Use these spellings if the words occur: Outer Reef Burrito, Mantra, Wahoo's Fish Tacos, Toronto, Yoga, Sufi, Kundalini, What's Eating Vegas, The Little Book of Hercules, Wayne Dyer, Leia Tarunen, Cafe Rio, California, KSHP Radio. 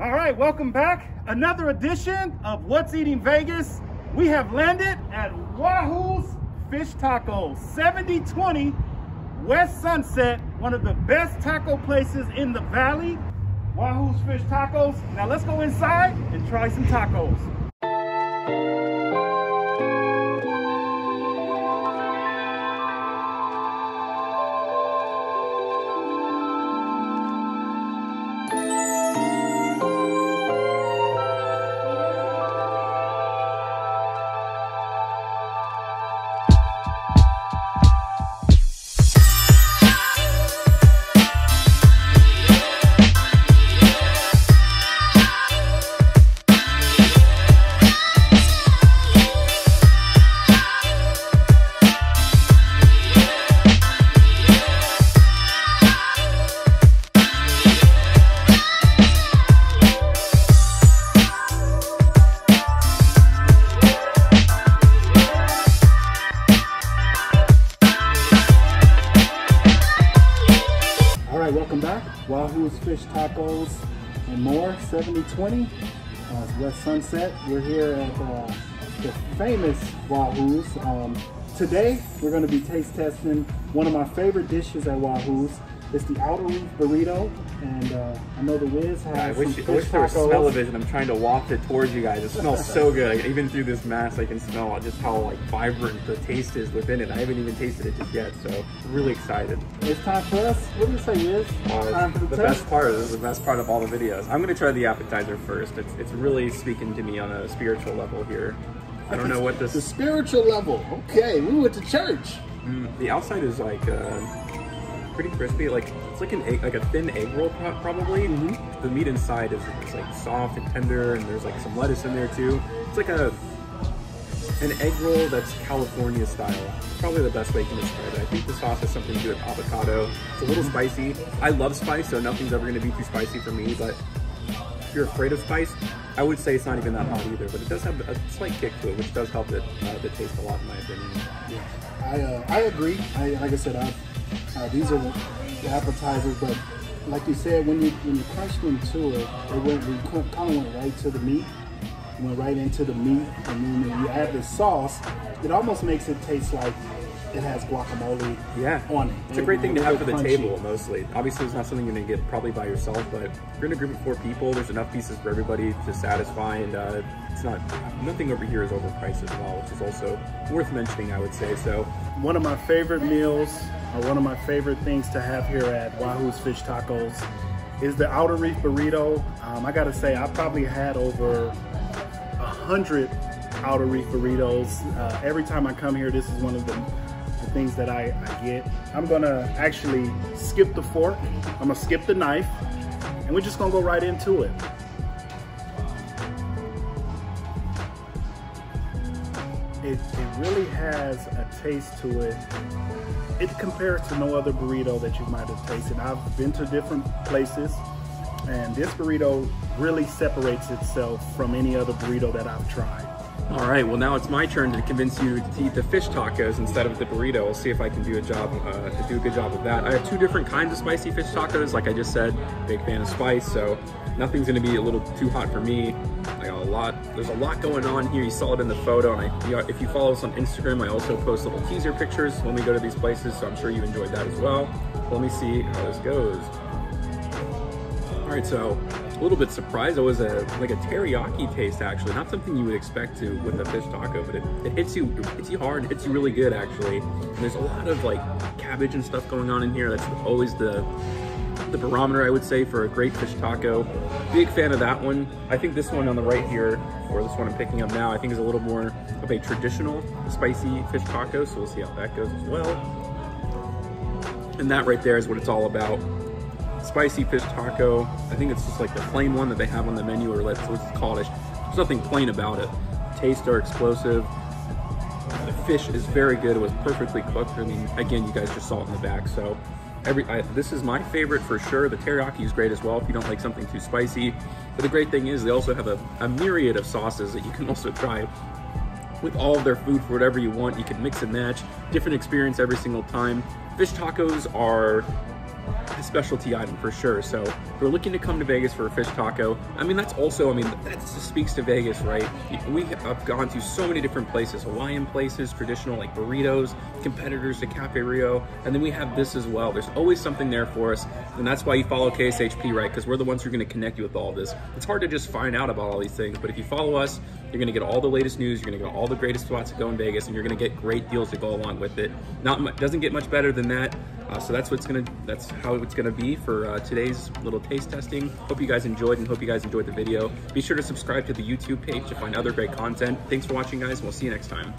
All right, welcome back. Another edition of What's Eating Vegas. We have landed at Wahoo's Fish Tacos, 7020 West Sunset, one of the best taco places in the valley. Wahoo's Fish Tacos. Now let's go inside and try some tacos. Wahoo's Fish Tacos and more, 7020 West Sunset. We're here at the famous Wahoo's. Today we're going to be taste testing one of my favorite dishes at Wahoo's. It's the Outer Reef Burrito, and I know the Wiz has I wish there was smell-o-vision. I'm trying to waft it towards you guys. It smells so good. Even through this mask, I can smell just how vibrant the taste is within it. I haven't even tasted it just yet, so I'm really excited. It's time for us. What do you say, Wiz? This is the best part of all the videos. I'm going to try the appetizer first. It's really speaking to me on a spiritual level here. I don't know what this... The spiritual level. Okay, we went to church. The outside is pretty crispy, it's like an egg, like a thin egg roll probably. The meat inside is like soft and tender, and there's like some lettuce in there too. It's like an egg roll that's California style. Probably the best way you can describe it. I think the sauce has something to do with avocado. It's a little spicy. I love spice, so nothing's ever going to be too spicy for me, but if you're afraid of spice, I would say it's not even that hot either, but it does have a slight kick to it, which does help it the taste a lot in my opinion. Yeah. I agree. Like I said, these are the appetizers, but like you said, when you crushed into it, it kind of went right to the meat. It went right into the meat, and then when you add the sauce, it almost makes it taste like it has guacamole on it. It's a great thing to have for the table, mostly. Obviously, it's not something you're going to get probably by yourself, but if you're in a group of 4 people, there's enough pieces for everybody to satisfy, and nothing over here is overpriced as well, which is also worth mentioning, I would say. So, one of my favorite meals, or one of my favorite things to have here at Wahoo's Fish Tacos, is the Outer Reef Burrito. I gotta say, I probably had over 100 Outer Reef Burritos. Every time I come here, this is one of the things that I get. I'm gonna actually skip the fork, I'm gonna skip the knife, and we're just gonna go right into it. It really has a taste to it. It compares to no other burrito that you might have tasted. I've been to different places, and this burrito really separates itself from any other burrito that I've tried. All right, well now it's my turn to convince you to eat the fish tacos instead of the burrito. We'll see if I can do a good job of that. I have 2 different kinds of spicy fish tacos. Like I just said, big fan of spice, so nothing's gonna be a little too hot for me. There's a lot going on here. You saw it in the photo, and if you follow us on Instagram, I also post little teaser pictures when we go to these places, so I'm sure you enjoyed that as well. Let me see how this goes. All right, so a little bit surprised. It was like a teriyaki taste, actually. Not something you would expect to with a fish taco, but it hits you hard, it hits you really good, actually. And there's a lot of cabbage and stuff going on in here. That's always the barometer, I would say, for a great fish taco. Big fan of that one. I think this one on the right here, or this one I'm picking up now, I think is a little more of a traditional spicy fish taco, so we'll see how that goes as well. And that right there is what it's all about. Spicy fish taco. I think it's just the plain one that they have on the menu, or let's call it. There's nothing plain about it. Tastes are explosive. The fish is very good. It was perfectly cooked. I mean, again, you guys just saw it in the back, so this is my favorite for sure. The teriyaki is great as well if you don't like something too spicy. But the great thing is they also have a myriad of sauces that you can also try with all of their food for whatever you want. You can mix and match. Different experience every single time. Fish tacos are a specialty item for sure. So if you're looking to come to Vegas for a fish taco, I mean, that's also, I mean, that just speaks to Vegas, right? We have gone to so many different places, Hawaiian places, traditional like burritos, competitors to Cafe Rio, and then we have this as well. There's always something there for us, and that's why you follow KSHP, right? Because we're the ones who are going to connect you with all this. It's hard to just find out about all these things, but if you follow us, you're going to get all the latest news, you're going to get all the greatest spots to go in Vegas, and you're going to get great deals to go along with it. Not much, doesn't get much better than that. So that's how it's gonna be for today's little taste testing. Hope you guys enjoyed, and hope you guys enjoyed the video. Be sure to subscribe to the YouTube page to find other great content. Thanks for watching, guys, and we'll see you next time.